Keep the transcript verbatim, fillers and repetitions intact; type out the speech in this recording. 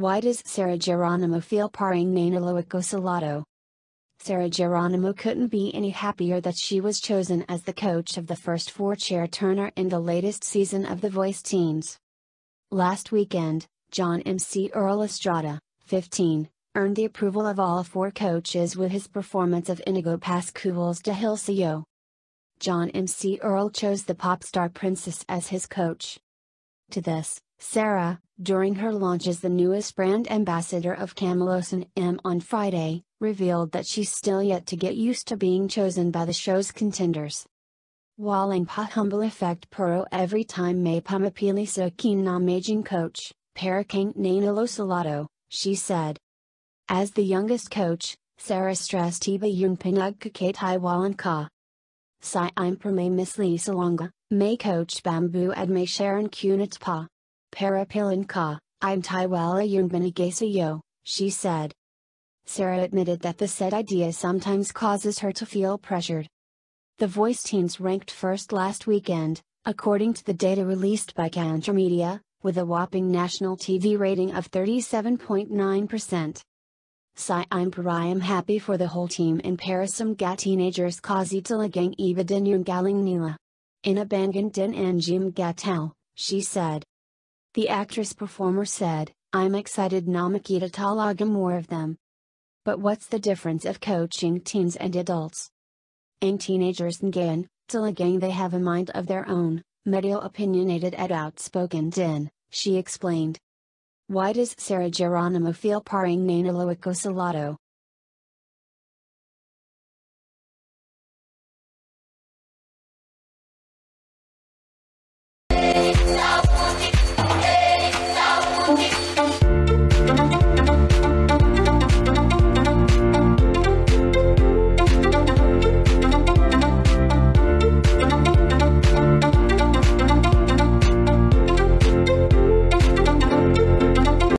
Why does Sarah Geronimo feel parang nanaloic salado? Sarah Geronimo couldn't be any happier that she was chosen as the coach of the first four-chair turner in the latest season of The Voice Teens. Last weekend, John Mc Earl Estrada, fifteen, earned the approval of all four coaches with his performance of Inigo Pascual's Dahil Sa 'Yo. John Mc Earl chose the pop star Princess as his coach. To this, Sarah, during her launch as the newest brand ambassador of Kamillosan M on Friday, revealed that she's still yet to get used to being chosen by the show's contenders. Walang pahumbal effect pero every time may pumapili sa akin na maging coach, para kang nanalo, she said. As the youngest coach, Sarah stressed iba yung pinagkakaitiwalaan ka. Si I'm permay Miss Lea Salonga, may coach Bamboo at may Sharon Cuneta pa. Para pilan ka, I'm tiwala yung binigay sa'yo, she said. Sarah admitted that the said idea sometimes causes her to feel pressured. The Voice Teens ranked first last weekend, according to the data released by Kantar Media, with a whopping national T V rating of thirty-seven point nine percent. Si I'm parayam happy for the whole team in parasum ga teenagers kasi talagang iba din yung galing nila. Inabangan din ang mga tao, she said. The actress-performer said, I'm excited na makita talaga more of them. But what's the difference of coaching teens and adults? Ang teenagers ngayon, talagang they have a mind of their own, medyo opinionated at outspoken din, she explained. Why does Sarah Geronimo feel parang nanalo ako sa lotto?